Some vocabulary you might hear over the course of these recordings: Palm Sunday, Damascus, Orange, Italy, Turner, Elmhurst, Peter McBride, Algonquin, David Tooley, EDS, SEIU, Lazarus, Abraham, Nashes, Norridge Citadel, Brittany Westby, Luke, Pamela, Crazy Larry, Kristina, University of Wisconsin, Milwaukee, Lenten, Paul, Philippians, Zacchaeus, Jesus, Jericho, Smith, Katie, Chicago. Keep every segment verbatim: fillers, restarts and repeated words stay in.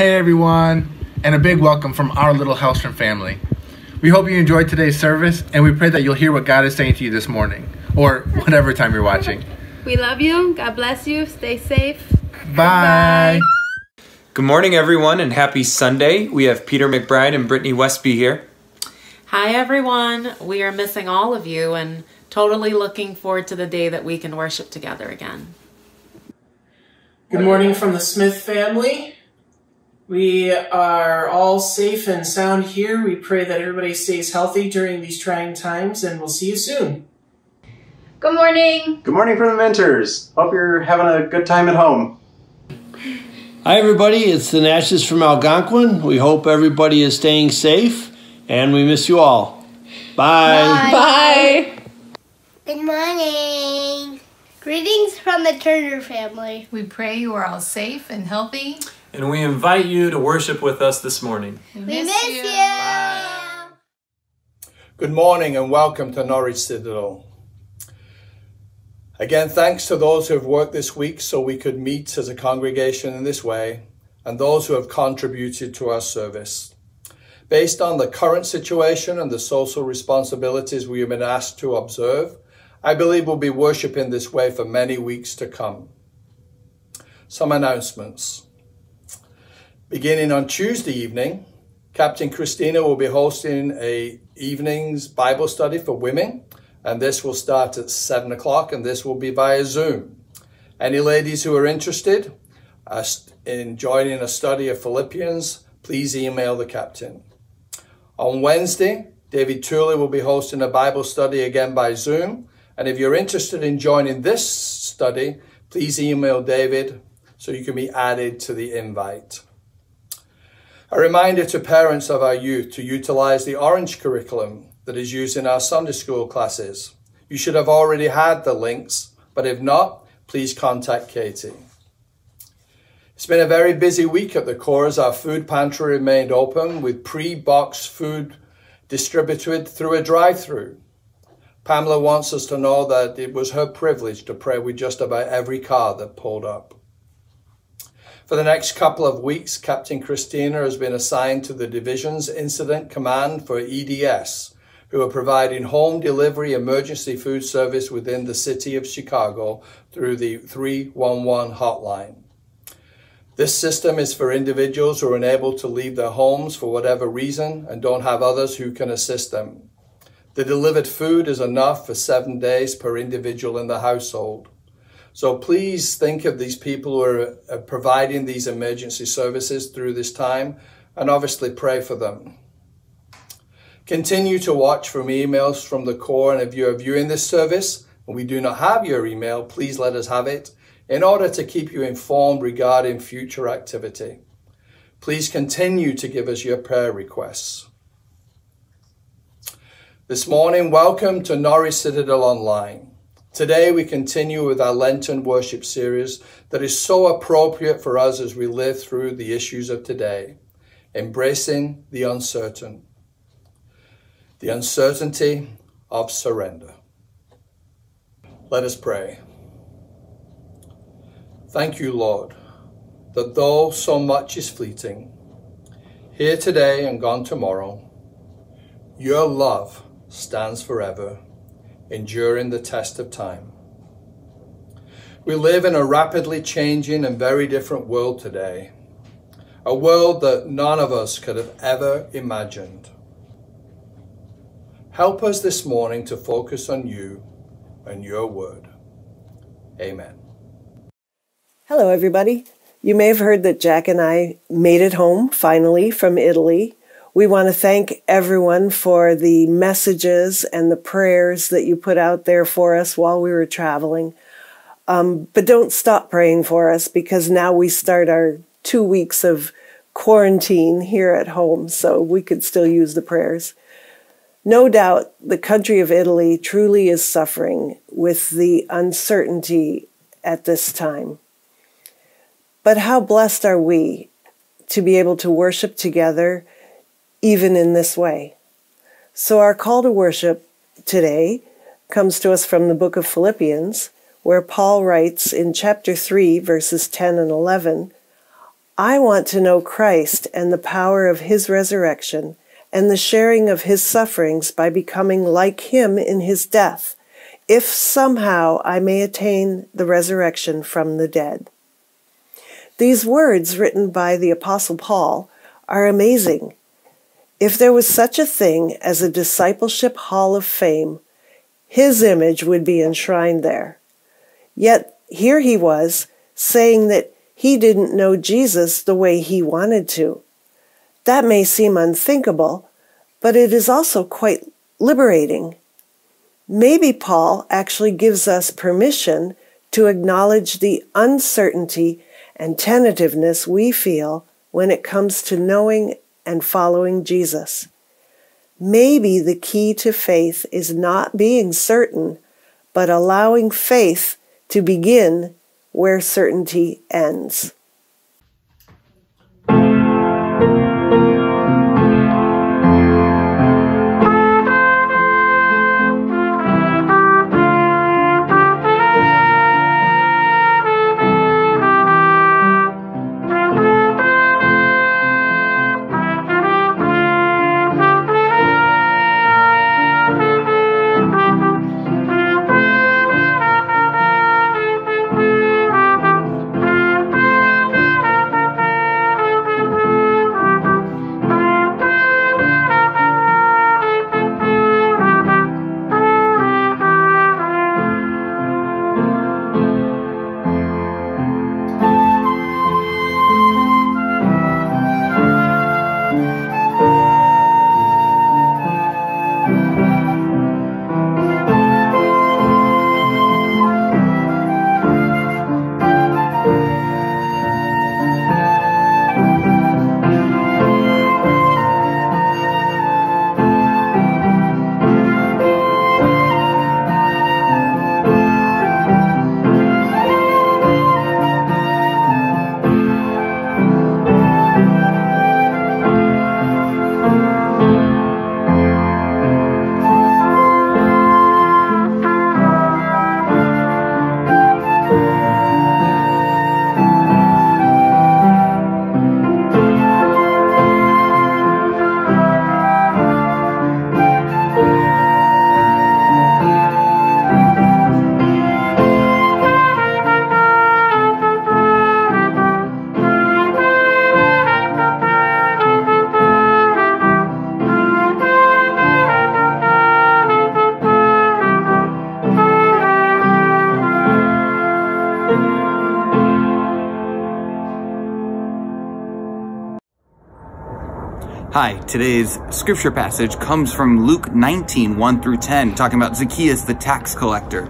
Hey everyone, and a big welcome from our little Hellstrom family. We hope you enjoyed today's service, and we pray that you'll hear what God is saying to you this morning, or whatever time you're watching. We love you. God bless you. Stay safe. Bye. Bye. Good morning, everyone, and happy Sunday. We have Peter McBride and Brittany Westby here. Hi, everyone. We are missing all of you and totally looking forward to the day that we can worship together again. Good morning from the Smith family. We are all safe and sound here. We pray that everybody stays healthy during these trying times, and we'll see you soon. Good morning. Good morning from the mentors. Hope you're having a good time at home. Hi, everybody. It's the Nashes from Algonquin. We hope everybody is staying safe, and we miss you all. Bye. Bye. Bye. Good morning. Greetings from the Turner family. We pray you are all safe and healthy. And we invite you to worship with us this morning. We miss, miss you. you. Good morning and welcome to Norridge Citadel. Again, thanks to those who have worked this week so we could meet as a congregation in this way, and those who have contributed to our service. Based on the current situation and the social responsibilities we have been asked to observe, I believe we'll be worshiping this way for many weeks to come. Some announcements. Beginning on Tuesday evening, Captain Kristina will be hosting a evening's Bible study for women, and this will start at seven o'clock, and this will be via Zoom. Any ladies who are interested in joining a study of Philippians, please email the captain. On Wednesday, David Tooley will be hosting a Bible study again by Zoom, and if you're interested in joining this study, please email David so you can be added to the invite. A reminder to parents of our youth to utilize the Orange curriculum that is used in our Sunday school classes. You should have already had the links, but if not, please contact Katie. It's been a very busy week at the Core as our food pantry remained open with pre-boxed food distributed through a drive-through. Pamela wants us to know that it was her privilege to pray with just about every car that pulled up. For the next couple of weeks, Captain Kristina has been assigned to the Division's Incident Command for E D S, who are providing home delivery emergency food service within the city of Chicago through the three one one hotline. This system is for individuals who are unable to leave their homes for whatever reason and don't have others who can assist them. The delivered food is enough for seven days per individual in the household. So please think of these people who are providing these emergency services through this time and obviously pray for them. Continue to watch from emails from the Core, and if you are viewing this service and we do not have your email, please let us have it in order to keep you informed regarding future activity. Please continue to give us your prayer requests. This morning, welcome to Norridge Citadel Online. Today we continue with our Lenten worship series that is so appropriate for us as we live through the issues of today, embracing the uncertain, the uncertainty of surrender. Let us pray. Thank you, Lord, that though so much is fleeting, here today and gone tomorrow, your love stands forever, enduring the test of time. We live in a rapidly changing and very different world today, a world that none of us could have ever imagined. Help us this morning to focus on you and your word. Amen. Hello, everybody. You may have heard that Jack and I made it home, finally, from Italy. We want to thank everyone for the messages and the prayers that you put out there for us while we were traveling. Um, but don't stop praying for us, because now we start our two weeks of quarantine here at home, so we could still use the prayers. No doubt the country of Italy truly is suffering with the uncertainty at this time. But how blessed are we to be able to worship together even in this way. So our call to worship today comes to us from the book of Philippians, where Paul writes in chapter three, verses ten and eleven, I want to know Christ and the power of his resurrection and the sharing of his sufferings by becoming like him in his death, if somehow I may attain the resurrection from the dead. These words, written by the Apostle Paul, are amazing. If there was such a thing as a discipleship hall of fame, his image would be enshrined there. Yet here he was, saying that he didn't know Jesus the way he wanted to. That may seem unthinkable, but it is also quite liberating. Maybe Paul actually gives us permission to acknowledge the uncertainty and tentativeness we feel when it comes to knowing and following Jesus. Maybe the key to faith is not being certain, but allowing faith to begin where certainty ends. Hi, today's scripture passage comes from Luke nineteen, one through ten, talking about Zacchaeus the tax collector.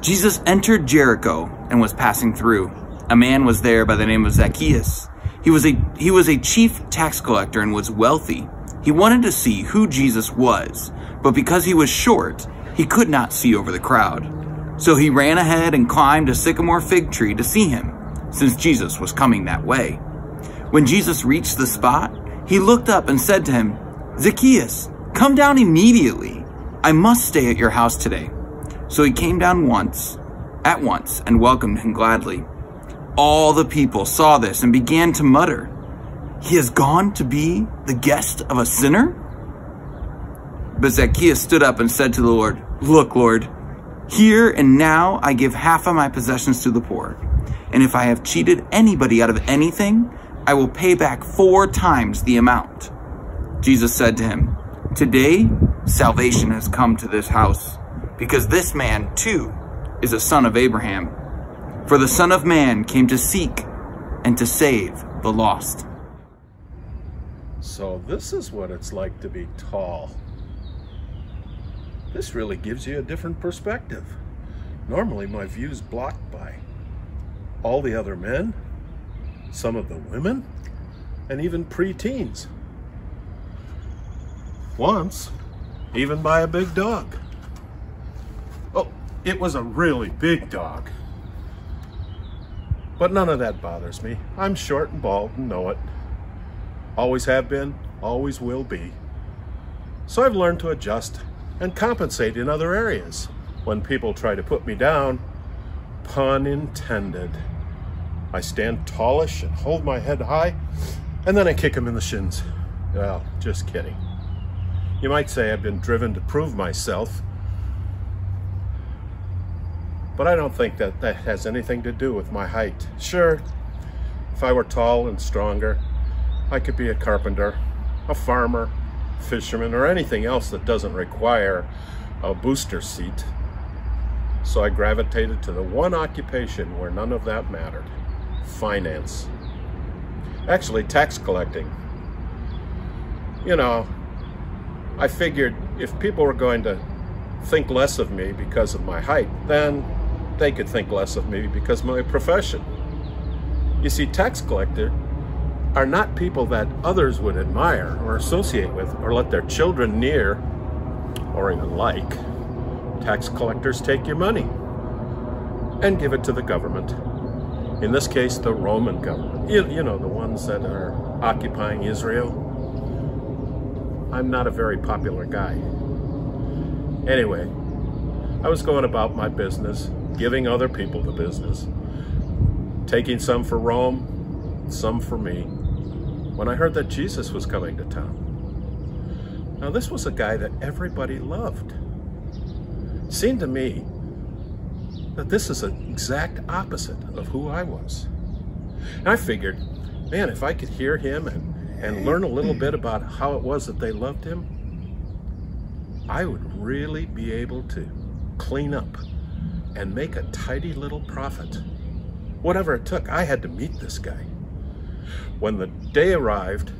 Jesus entered Jericho and was passing through. A man was there by the name of Zacchaeus. He was a, he was a chief tax collector and was wealthy. He wanted to see who Jesus was, but because he was short, he could not see over the crowd. So he ran ahead and climbed a sycamore fig tree to see him, since Jesus was coming that way. When Jesus reached the spot, he looked up and said to him, "Zacchaeus, come down immediately. I must stay at your house today." So he came down once, at once, and welcomed him gladly. All the people saw this and began to mutter, "He has gone to be the guest of a sinner?" But Zacchaeus stood up and said to the Lord, "Look, Lord, here and now I give half of my possessions to the poor, and if I have cheated anybody out of anything, I will pay back four times the amount." Jesus said to him, "Today, salvation has come to this house, because this man, too, is a son of Abraham. For the Son of Man came to seek and to save the lost." So this is what it's like to be tall. This really gives you a different perspective. Normally, my view's blocked by all the other men, some of the women, and even preteens. Once, even by a big dog. Oh, it was a really big dog. But none of that bothers me. I'm short and bald and know it. Always have been, always will be. So I've learned to adjust and compensate in other areas when people try to put me down, pun intended. I stand tallish and hold my head high, and then I kick him in the shins. Well, just kidding. You might say I've been driven to prove myself, but I don't think that that has anything to do with my height. Sure, if I were tall and stronger, I could be a carpenter, a farmer, fisherman, or anything else that doesn't require a booster seat. So I gravitated to the one occupation where none of that mattered: finance. Actually, tax collecting. You know, I figured if people were going to think less of me because of my height, then they could think less of me because of my profession. You see, tax collectors are not people that others would admire or associate with or let their children near or even like. Tax collectors take your money and give it to the government. In this case, the Roman government. You, you know, the ones that are occupying Israel. I'm not a very popular guy. Anyway, I was going about my business, giving other people the business, taking some for Rome, some for me, when I heard that Jesus was coming to town. Now, this was a guy that everybody loved. It seemed to me that this is the exact opposite of who I was. And I figured, man, if I could hear him and, and learn a little bit about how it was that they loved him, I would really be able to clean up and make a tidy little profit. Whatever it took, I had to meet this guy. When the day arrived,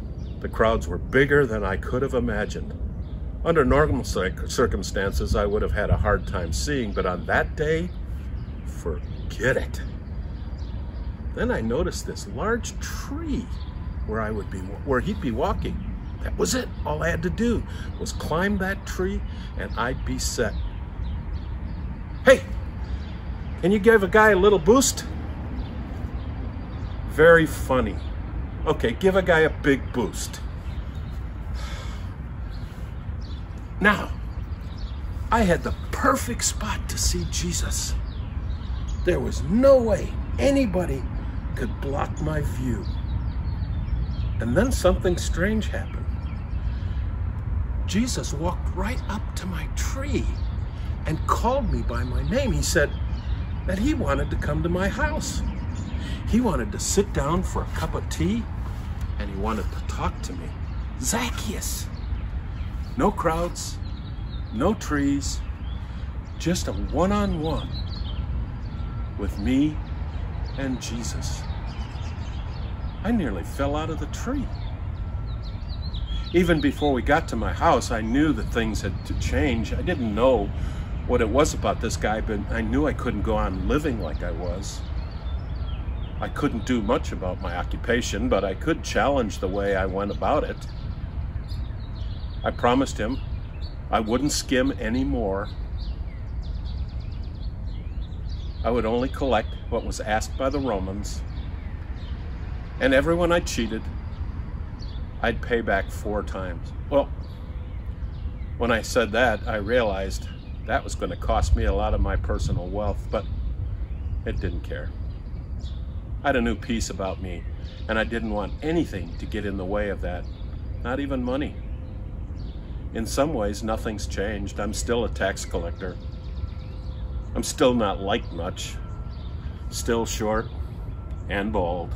the crowds were bigger than I could have imagined. Under normal circumstances, I would have had a hard time seeing, but on that day, forget it. Then I noticed this large tree where I would be, where he'd be walking. That was it. All I had to do was climb that tree and I'd be set. Hey, can you give a guy a little boost? Very funny. Okay, give a guy a big boost. Now, I had the perfect spot to see Jesus. There was no way anybody could block my view. And then something strange happened. Jesus walked right up to my tree and called me by my name. He said that he wanted to come to my house. He wanted to sit down for a cup of tea, and he wanted to talk to me. Zacchaeus. No crowds, no trees, just a one-on-one with me and Jesus. I nearly fell out of the tree. Even before we got to my house, I knew that things had to change. I didn't know what it was about this guy, but I knew I couldn't go on living like I was. I couldn't do much about my occupation, but I could challenge the way I went about it. I promised him I wouldn't skim anymore. I would only collect what was asked by the Romans, and everyone I cheated, I'd pay back four times. Well, when I said that, I realized that was going to cost me a lot of my personal wealth, but it didn't care. I had a new peace about me, and I didn't want anything to get in the way of that, not even money. In some ways, nothing's changed. I'm still a tax collector. I'm still not liked much, still short and bald,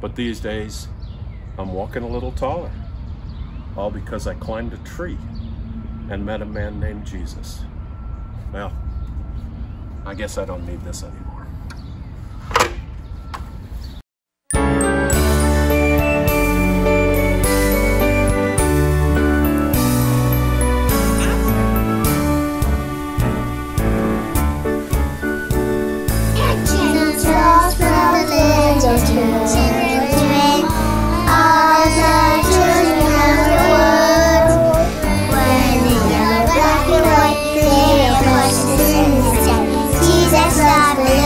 but these days, I'm walking a little taller, all because I climbed a tree and met a man named Jesus. Well, I guess I don't need this anymore. Jesus loves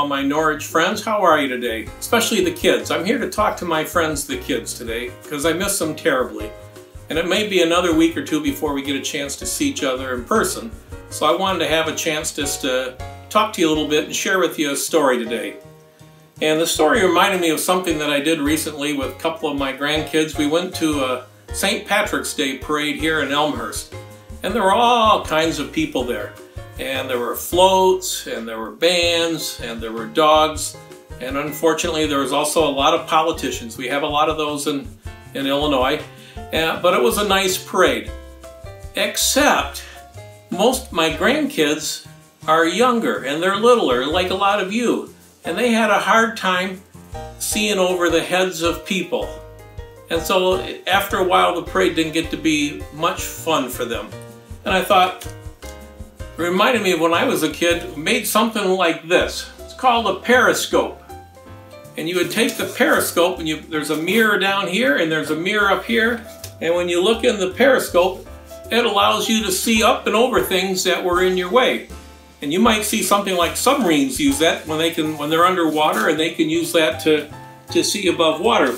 all my Norridge friends. How are you today? Especially the kids. I'm here to talk to my friends, the kids, today, because I miss them terribly. And it may be another week or two before we get a chance to see each other in person. So I wanted to have a chance just to talk to you a little bit and share with you a story today. And the story reminded me of something that I did recently with a couple of my grandkids. We went to a Saint Patrick's Day parade here in Elmhurst. And there were all kinds of people there. And there were floats, and there were bands, and there were dogs. And unfortunately, there was also a lot of politicians. We have a lot of those in, in Illinois. Uh, but it was a nice parade. Except, most of my grandkids are younger, and they're littler, like a lot of you. And they had a hard time seeing over the heads of people. And so, after a while, the parade didn't get to be much fun for them. And I thought, it reminded me of when I was a kid, made something like this. It's called a periscope. And you would take the periscope, and you, there's a mirror down here, and there's a mirror up here. And when you look in the periscope, it allows you to see up and over things that were in your way. And you might see something like submarines use that when they can, when they're underwater, and they can use that to, to see above water.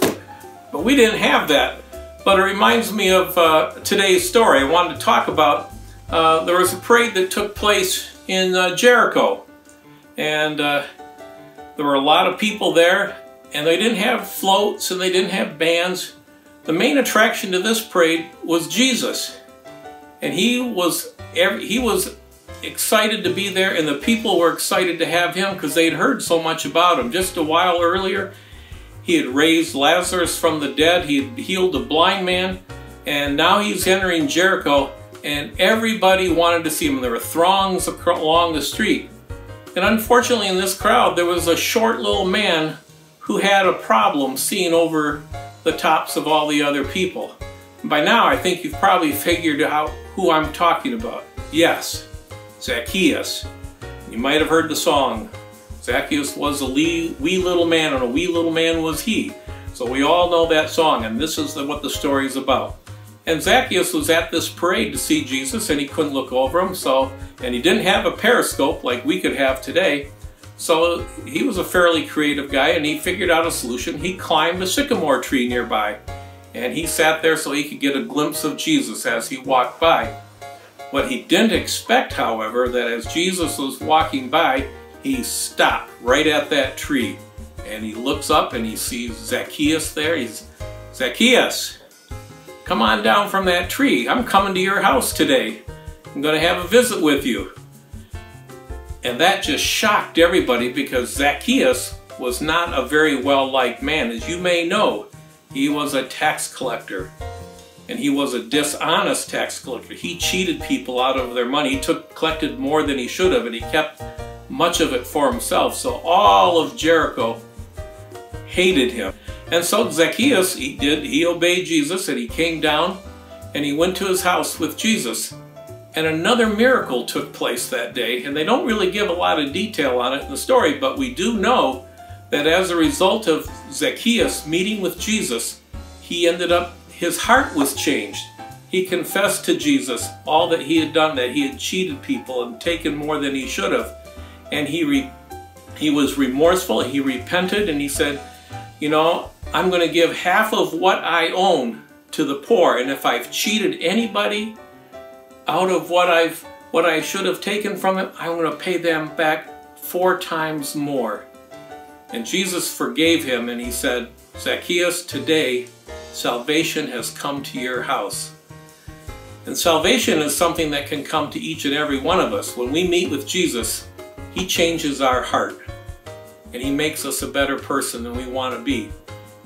But we didn't have that. But it reminds me of uh, today's story. I wanted to talk about, uh, there was a parade that took place in uh, Jericho. And uh, there were a lot of people there, and they didn't have floats, and they didn't have bands. The main attraction to this parade was Jesus. And he was, he was excited to be there, and the people were excited to have him because they'd heard so much about him. Just a while earlier, he had raised Lazarus from the dead, he had healed a blind man, and now he's entering Jericho, and everybody wanted to see him. There were throngs along the street. And unfortunately, in this crowd, there was a short little man who had a problem seeing over the tops of all the other people. And by now, I think you've probably figured out who I'm talking about. Yes, Zacchaeus. You might have heard the song. Zacchaeus was a wee, wee little man, and a wee little man was he. So we all know that song, and this is the, what the story is about. And Zacchaeus was at this parade to see Jesus, and he couldn't look over him, so, and he didn't have a periscope like we could have today. So he was a fairly creative guy, and he figured out a solution. He climbed a sycamore tree nearby, and he sat there so he could get a glimpse of Jesus as he walked by. What he didn't expect, however, that as Jesus was walking by, he stopped right at that tree, and he looks up and he sees Zacchaeus there. He's, Zacchaeus, come on down from that tree. I'm coming to your house today. I'm going to have a visit with you. And that just shocked everybody because Zacchaeus was not a very well-liked man. As you may know, he was a tax collector, and he was a dishonest tax collector. He cheated people out of their money. He took, collected more than he should have, and he kept much of it for himself. So all of Jericho hated him. And so Zacchaeus, he did, he obeyed Jesus, and he came down and he went to his house with Jesus. And another miracle took place that day, and they don't really give a lot of detail on it in the story, but we do know that as a result of Zacchaeus meeting with Jesus, he ended up, his heart was changed. He confessed to Jesus all that he had done, that he had cheated people and taken more than he should have. And he re he was remorseful, he repented, and he said, you know, I'm going to give half of what I own to the poor, and if I've cheated anybody out of what I've what I should have taken from them, I'm going to pay them back four times more. And Jesus forgave him, and he said, Zacchaeus, today salvation has come to your house. And salvation is something that can come to each and every one of us. When we meet with Jesus, he changes our heart, and he makes us a better person than we want to be.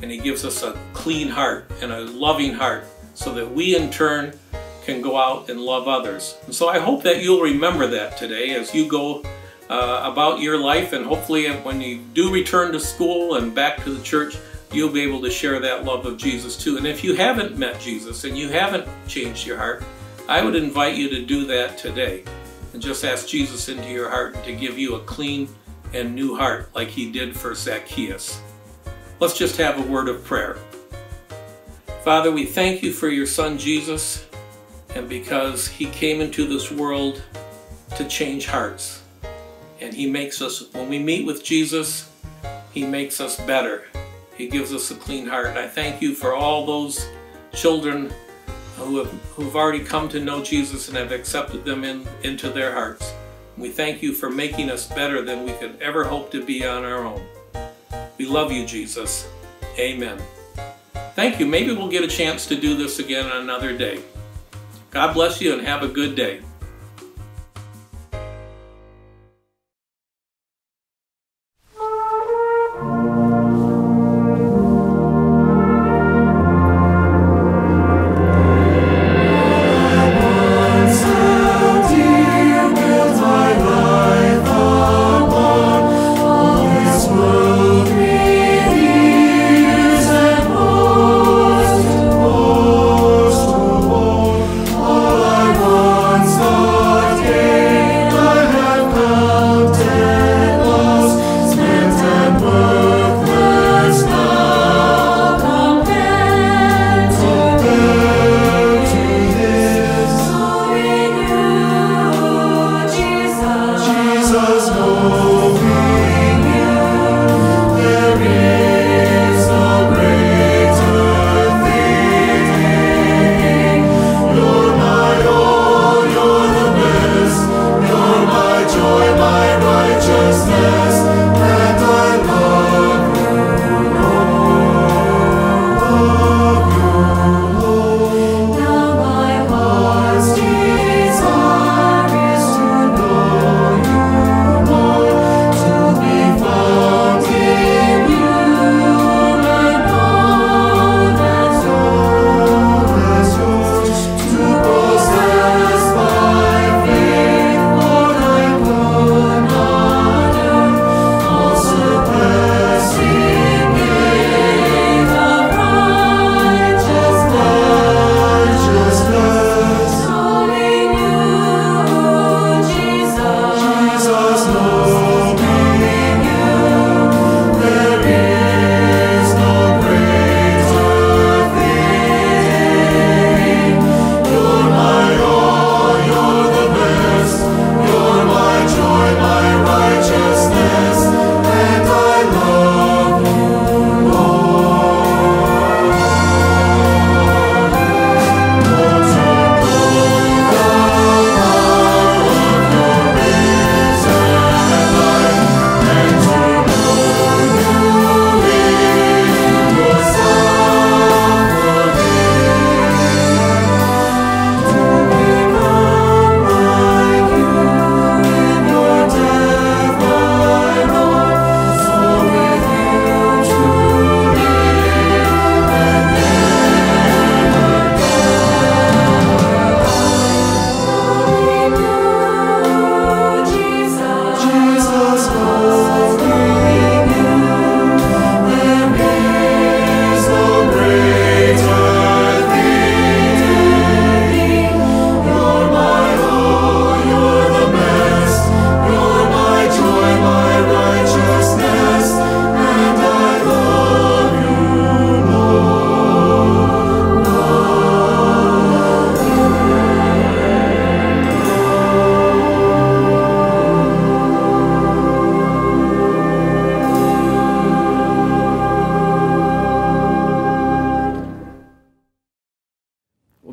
And he gives us a clean heart and a loving heart so that we in turn can go out and love others. And so I hope that you'll remember that today as you go uh, about your life, and hopefully when you do return to school and back to the church, you'll be able to share that love of Jesus too. And if you haven't met Jesus and you haven't changed your heart, I would invite you to do that today. And just ask Jesus into your heart to give you a clean and new heart like he did for Zacchaeus. Let's just have a word of prayer. Father, we thank you for your son Jesus, and because he came into this world to change hearts. And he makes us, when we meet with Jesus, he makes us better. He gives us a clean heart. And I thank you for all those children who have who've already come to know Jesus and have accepted them in, into their hearts. We thank you for making us better than we could ever hope to be on our own. We love you, Jesus. Amen. Thank you. Maybe we'll get a chance to do this again on another day. God bless you and have a good day.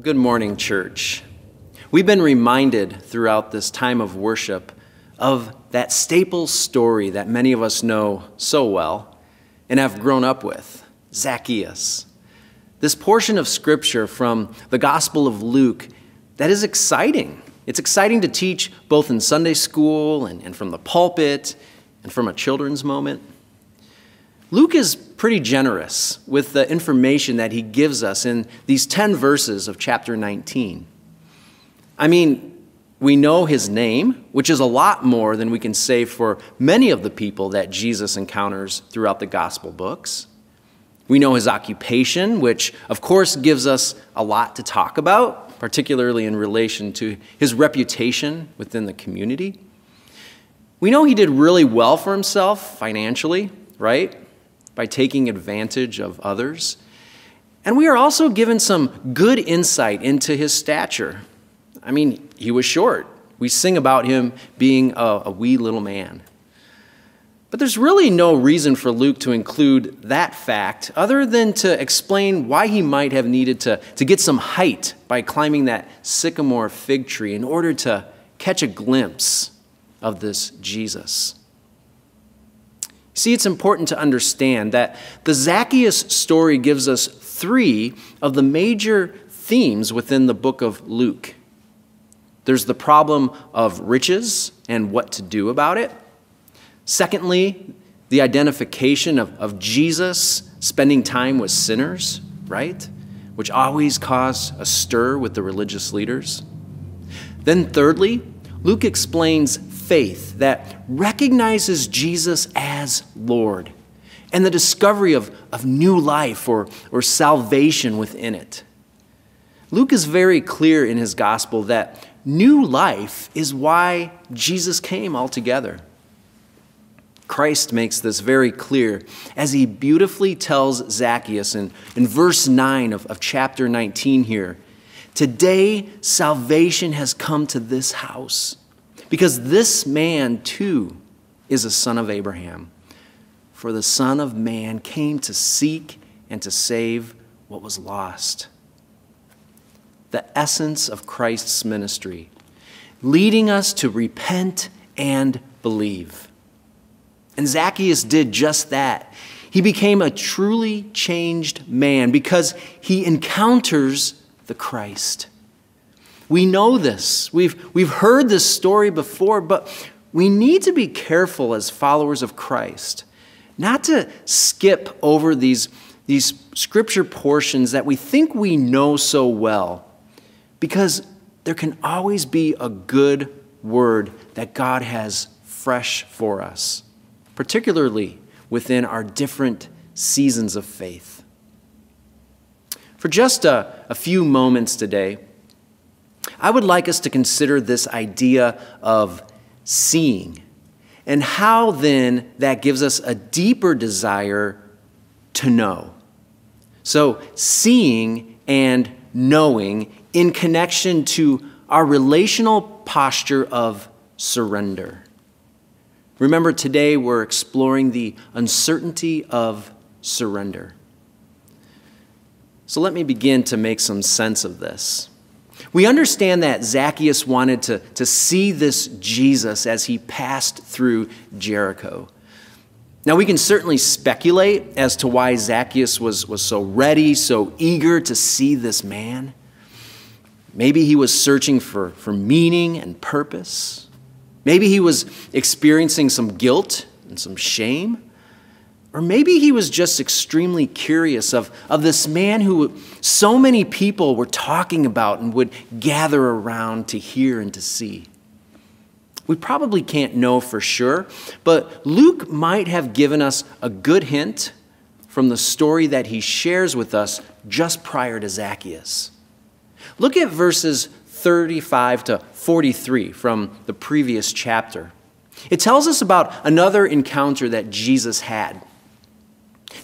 Good morning, church. We've been reminded throughout this time of worship of that staple story that many of us know so well and have grown up with, Zacchaeus. This portion of scripture from the Gospel of Luke, that is exciting. It's exciting to teach both in Sunday school and, and from the pulpit and from a children's moment. Luke is pretty generous with the information that he gives us in these ten verses of chapter nineteen. I mean, we know his name, which is a lot more than we can say for many of the people that Jesus encounters throughout the gospel books. We know his occupation, which of course gives us a lot to talk about, particularly in relation to his reputation within the community. We know he did really well for himself financially, right? By taking advantage of others. And we are also given some good insight into his stature. I mean, he was short, We sing about him being a, a wee little man. But there's really no reason for Luke to include that fact other than to explain why he might have needed to, to get some height by climbing that sycamore fig tree in order to catch a glimpse of this Jesus. See, it's important to understand that the Zacchaeus story gives us three of the major themes within the book of Luke. There's the problem of riches and what to do about it. Secondly, the identification of, of Jesus spending time with sinners, right? Which always caused a stir with the religious leaders. Then thirdly, Luke explains faith that recognizes Jesus as Lord and the discovery of, of new life or, or salvation within it. Luke is very clear in his gospel that new life is why Jesus came altogether. Christ makes this very clear as he beautifully tells Zacchaeus in, in verse nine of, of chapter nineteen here, "Today salvation has come to this house, because this man too is a son of Abraham. For the Son of Man came to seek and to save what was lost." The essence of Christ's ministry, leading us to repent and believe. And Zacchaeus did just that. He became a truly changed man because he encounters the Christ. We know this. We've, we've heard this story before, but we need to be careful as followers of Christ not to skip over these, these scripture portions that we think we know so well, because there can always be a good word that God has fresh for us, particularly within our different seasons of faith. For just a, a few moments today, I would like us to consider this idea of seeing and how then that gives us a deeper desire to know. So seeing and knowing in connection to our relational posture of surrender. Remember, today we're exploring the uncertainty of surrender. So let me begin to make some sense of this. We understand that Zacchaeus wanted to, to see this Jesus as he passed through Jericho. Now, we can certainly speculate as to why Zacchaeus was, was so ready, so eager to see this man. Maybe he was searching for, for meaning and purpose. Maybe he was experiencing some guilt and some shame. Or maybe he was just extremely curious of, of this man who so many people were talking about and would gather around to hear and to see. We probably can't know for sure, but Luke might have given us a good hint from the story that he shares with us just prior to Zacchaeus. Look at verses thirty-five to forty-three from the previous chapter. It tells us about another encounter that Jesus had.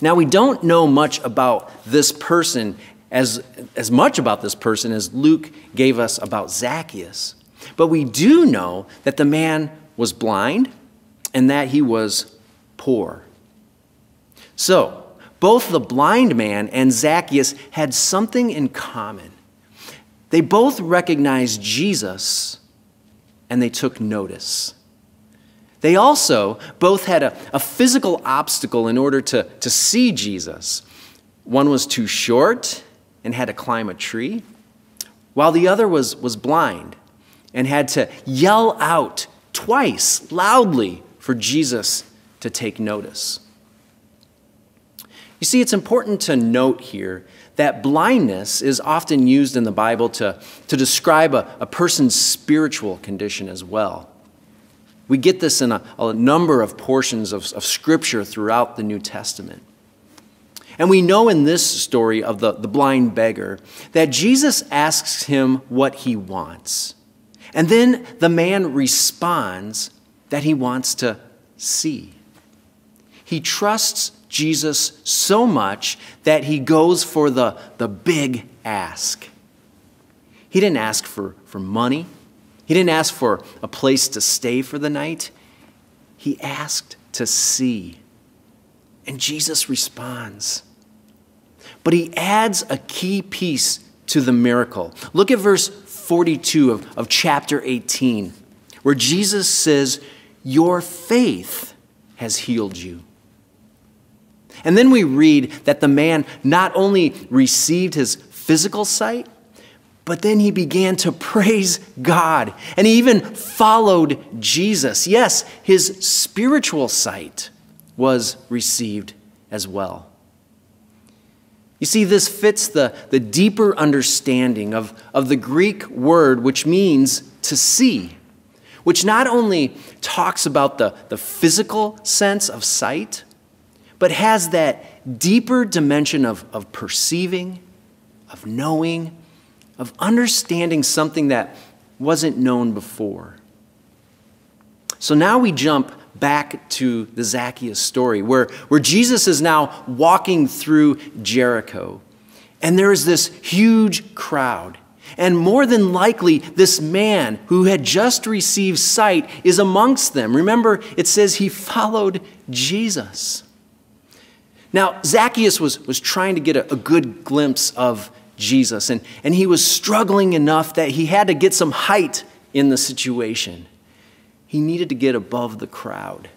Now, we don't know much about this person, as, as much about this person as Luke gave us about Zacchaeus. But we do know that the man was blind and that he was poor. So, both the blind man and Zacchaeus had something in common. They both recognized Jesus and they took notice. They also both had a, a physical obstacle in order to, to see Jesus. One was too short and had to climb a tree, while the other was, was blind and had to yell out twice loudly for Jesus to take notice. You see, it's important to note here that blindness is often used in the Bible to, to describe a, a person's spiritual condition as well. We get this in a, a number of portions of, of Scripture throughout the New Testament. And we know in this story of the, the blind beggar that Jesus asks him what he wants. And then the man responds that he wants to see. He trusts Jesus so much that he goes for the, the big ask. He didn't ask for, for money. He didn't ask for a place to stay for the night. He asked to see. And Jesus responds. But he adds a key piece to the miracle. Look at verse forty-two of, of chapter eighteen, where Jesus says, "Your faith has healed you." And then we read that the man not only received his physical sight, but then he began to praise God. And he even followed Jesus. Yes, his spiritual sight was received as well. You see, this fits the, the deeper understanding of, of the Greek word, which means to see, which not only talks about the, the physical sense of sight, but has that deeper dimension of, of perceiving, of knowing, of understanding something that wasn't known before. So now we jump back to the Zacchaeus story, where, where Jesus is now walking through Jericho. And there is this huge crowd. And more than likely, this man who had just received sight is amongst them. Remember, it says he followed Jesus. Now, Zacchaeus was, was trying to get a, a good glimpse of Jesus, and, and he was struggling enough that he had to get some height in the situation. He needed to get above the crowd.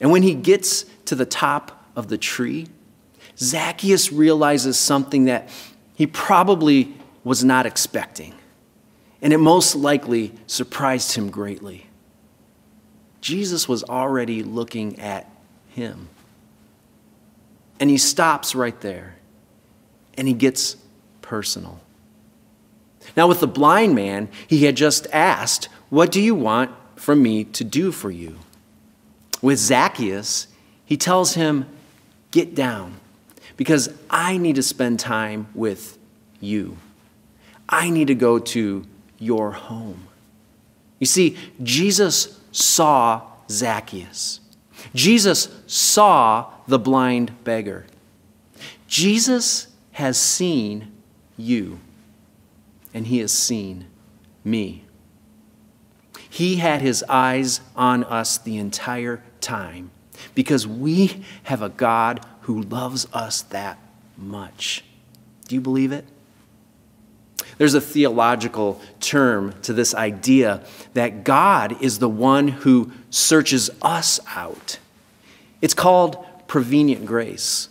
And when he gets to the top of the tree, Zacchaeus realizes something that he probably was not expecting. And it most likely surprised him greatly. Jesus was already looking at him. And he stops right there. And he gets personal. Now with the blind man, he had just asked, "What do you want from me to do for you?" With Zacchaeus, he tells him, "Get down, because I need to spend time with you. I need to go to your home." You see, Jesus saw Zacchaeus. Jesus saw the blind beggar. Jesus has seen you, and he has seen me. He had his eyes on us the entire time because we have a God who loves us that much. Do you believe it? There's a theological term to this idea that God is the one who searches us out. It's called prevenient grace.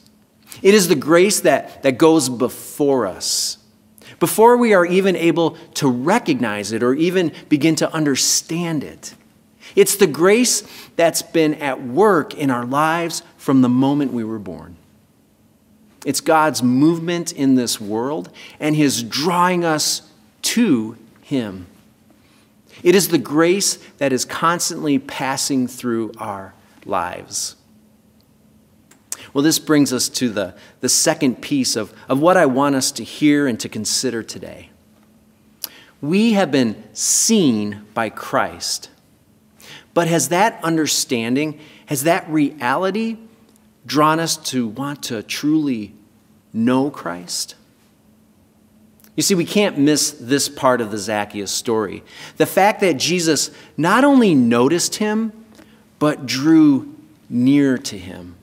It is the grace that, that goes before us, before we are even able to recognize it or even begin to understand it. It's the grace that's been at work in our lives from the moment we were born. It's God's movement in this world and his drawing us to him. It is the grace that is constantly passing through our lives. Well, this brings us to the, the second piece of, of what I want us to hear and to consider today. We have been seen by Christ, but has that understanding, has that reality drawn us to want to truly know Christ? You see, we can't miss this part of the Zacchaeus story. The fact that Jesus not only noticed him, but drew near to him.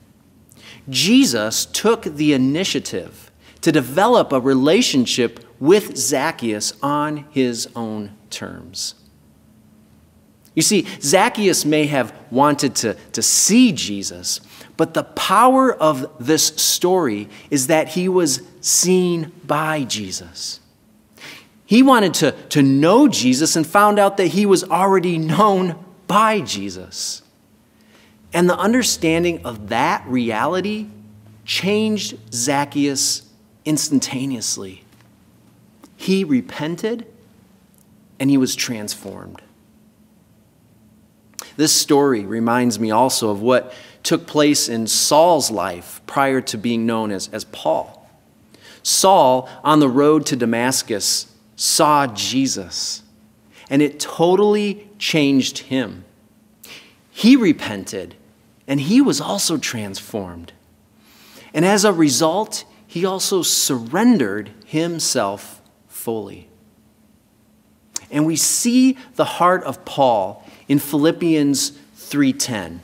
Jesus took the initiative to develop a relationship with Zacchaeus on his own terms. You see, Zacchaeus may have wanted to, to see Jesus, but the power of this story is that he was seen by Jesus. He wanted to, to know Jesus and found out that he was already known by Jesus. And the understanding of that reality changed Zacchaeus instantaneously. He repented and he was transformed. This story reminds me also of what took place in Saul's life prior to being known as, as Paul. Saul, on the road to Damascus, saw Jesus, and it totally changed him. He repented. And he was also transformed. And as a result, he also surrendered himself fully. And we see the heart of Paul in Philippians three ten.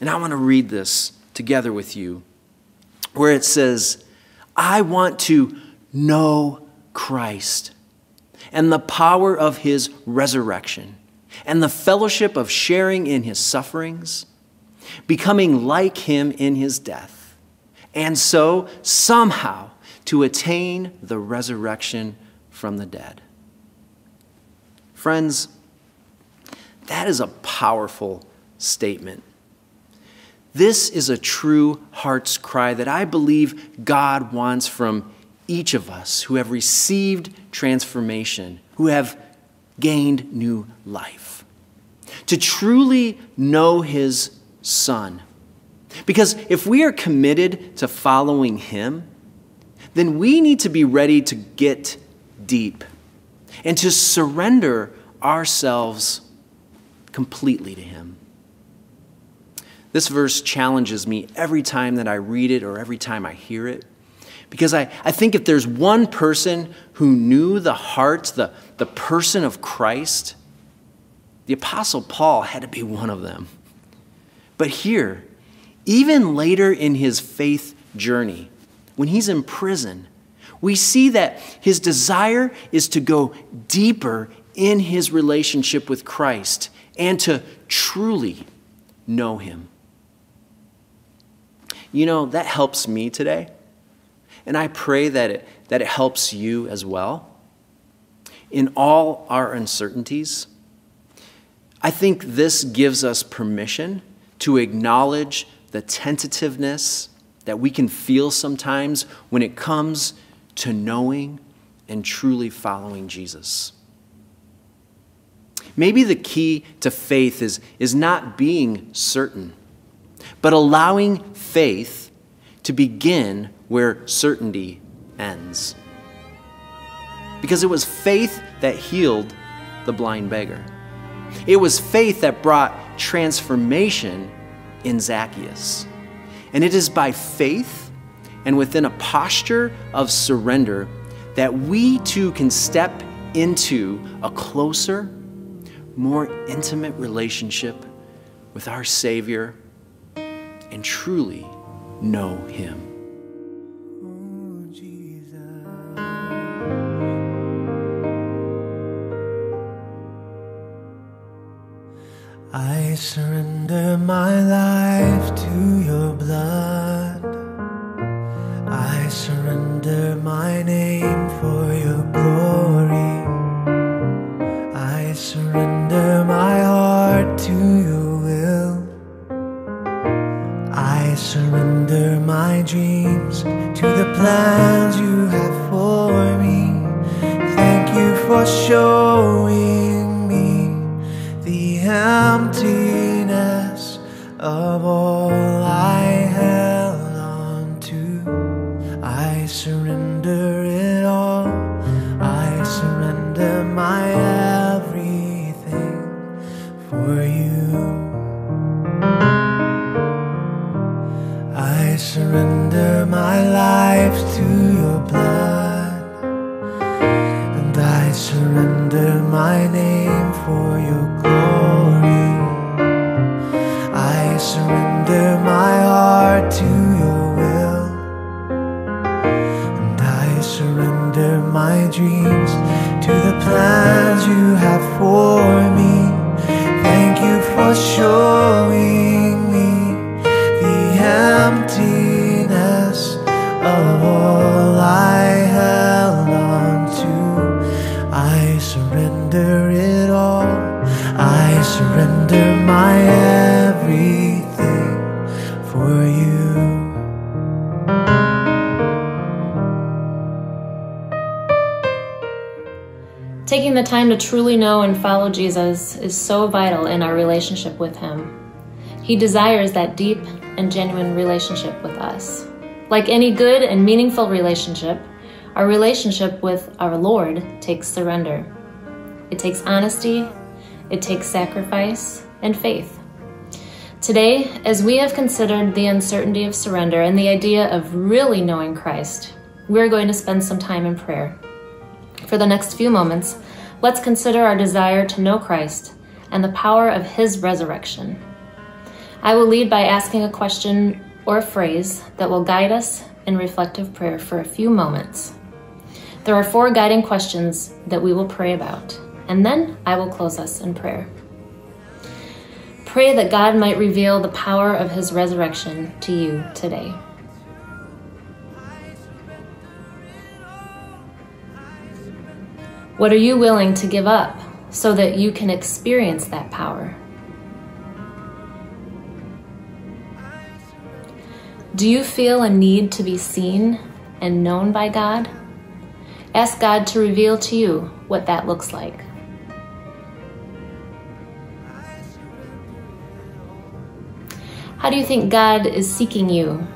And I want to read this together with you, where it says, I want to know Christ and the power of his resurrection and the fellowship of sharing in his sufferings, becoming like him in his death, and so somehow to attain the resurrection from the dead. Friends, that is a powerful statement. This is a true heart's cry that I believe God wants from each of us who have received transformation, who have gained new life, to truly know his Son. Because if we are committed to following him, then we need to be ready to get deep and to surrender ourselves completely to him. This verse challenges me every time that I read it or every time I hear it, because I, I think if there's one person who knew the heart, the, the person of Christ, the Apostle Paul had to be one of them. But here, even later in his faith journey, when he's in prison, we see that his desire is to go deeper in his relationship with Christ and to truly know him. You know, that helps me today, and I pray that it, that it helps you as well. In all our uncertainties, I think this gives us permission to acknowledge the tentativeness that we can feel sometimes when it comes to knowing and truly following Jesus. Maybe the key to faith is, is not being certain, but allowing faith to begin where certainty ends. Because it was faith that healed the blind beggar. It was faith that brought transformation in Zacchaeus. And it is by faith and within a posture of surrender that we too can step into a closer, more intimate relationship with our Savior and truly know him. I surrender my life to your blood. I surrender my name for your glory. I surrender my heart to your will. I surrender my dreams to the plans you have for me. Thank you for showing emptiness of all I held on to. I surrender it all. I surrender my everything for you. I surrender my life to your blood, and I surrender my name for your glory. I surrender my heart to your will, and I surrender my dreams to the plans you have for me. Thank you for showing me the emptiness of all I held on to. I surrender it all. I surrender my everything for you. Taking the time to truly know and follow Jesus is so vital in our relationship with him. He desires that deep and genuine relationship with us. Like any good and meaningful relationship, our relationship with our Lord takes surrender. It takes honesty, it takes sacrifice and faith. Today, as we have considered the uncertainty of surrender and the idea of really knowing Christ, we're going to spend some time in prayer. For the next few moments, let's consider our desire to know Christ and the power of his resurrection. I will lead by asking a question or a phrase that will guide us in reflective prayer for a few moments. There are four guiding questions that we will pray about, and then I will close us in prayer. Pray that God might reveal the power of his resurrection to you today. What are you willing to give up so that you can experience that power? Do you feel a need to be seen and known by God? Ask God to reveal to you what that looks like. How do you think God is seeking you?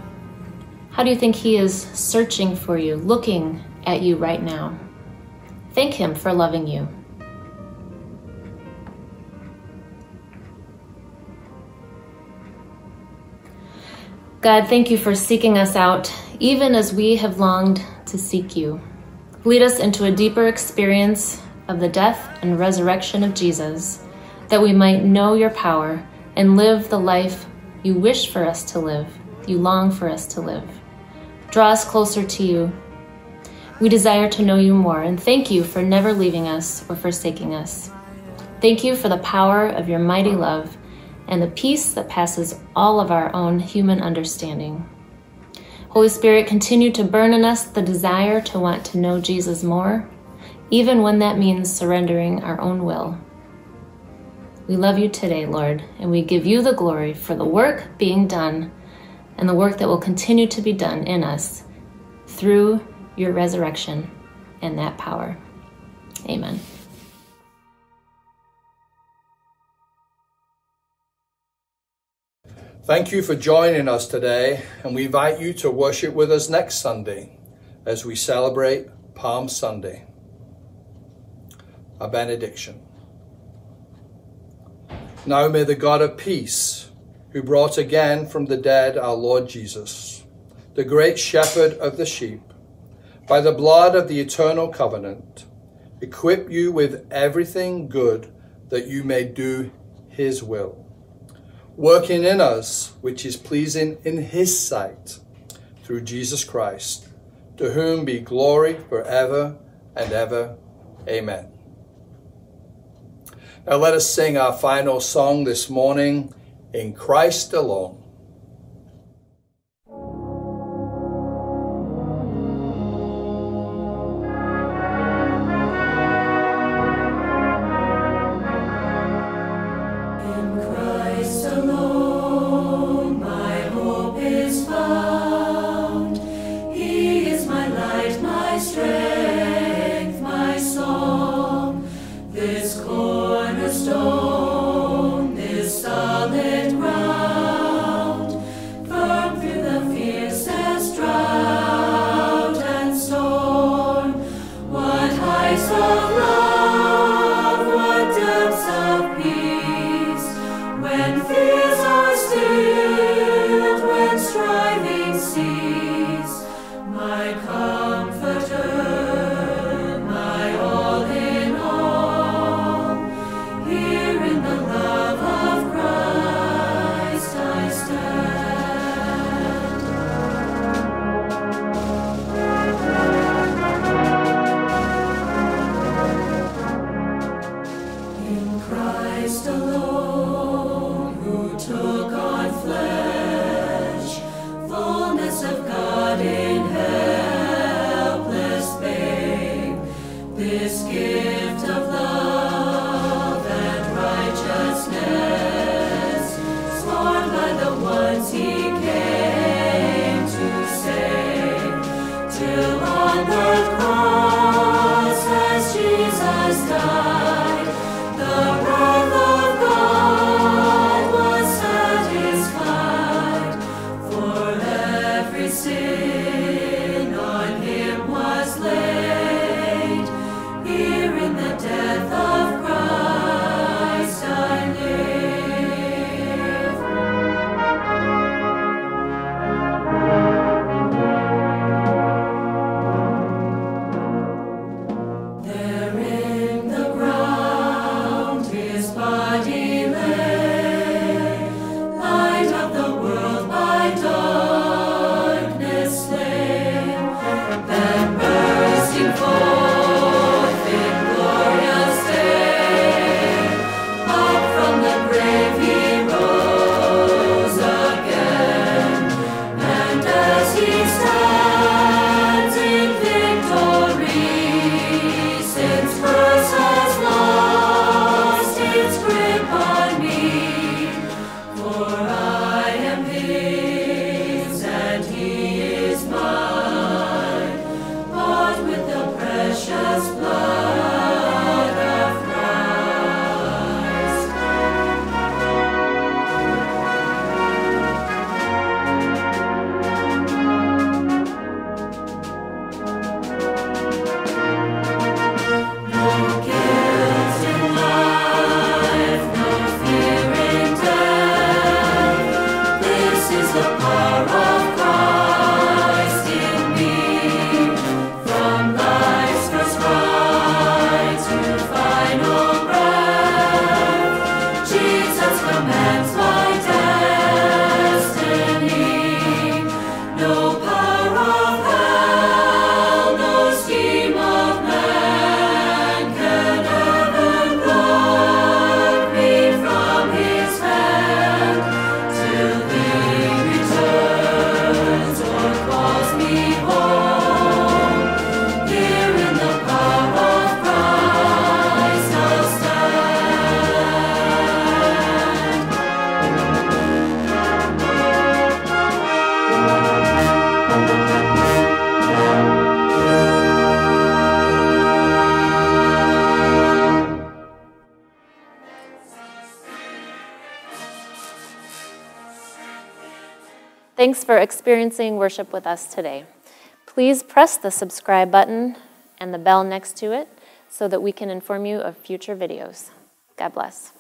How do you think he is searching for you, looking at you right now? Thank him for loving you. God, thank you for seeking us out, even as we have longed to seek you. Lead us into a deeper experience of the death and resurrection of Jesus, that we might know your power and live the life you wish for us to live, you long for us to live. Draw us closer to you. We desire to know you more, and thank you for never leaving us or forsaking us. Thank you for the power of your mighty love and the peace that passes all of our own human understanding. Holy Spirit, continue to burn in us the desire to want to know Jesus more, even when that means surrendering our own will. We love you today, Lord, and we give you the glory for the work being done and the work that will continue to be done in us through your resurrection and that power. Amen. Thank you for joining us today, and we invite you to worship with us next Sunday as we celebrate Palm Sunday. A benediction. Now may the God of peace, who brought again from the dead our Lord Jesus, the great shepherd of the sheep, by the blood of the eternal covenant, equip you with everything good that you may do his will, working in us which is pleasing in his sight, through Jesus Christ, to whom be glory forever and ever. Amen. Now let us sing our final song this morning, In Christ Alone. Thanks for experiencing worship with us today. Please press the subscribe button and the bell next to it so that we can inform you of future videos. God bless.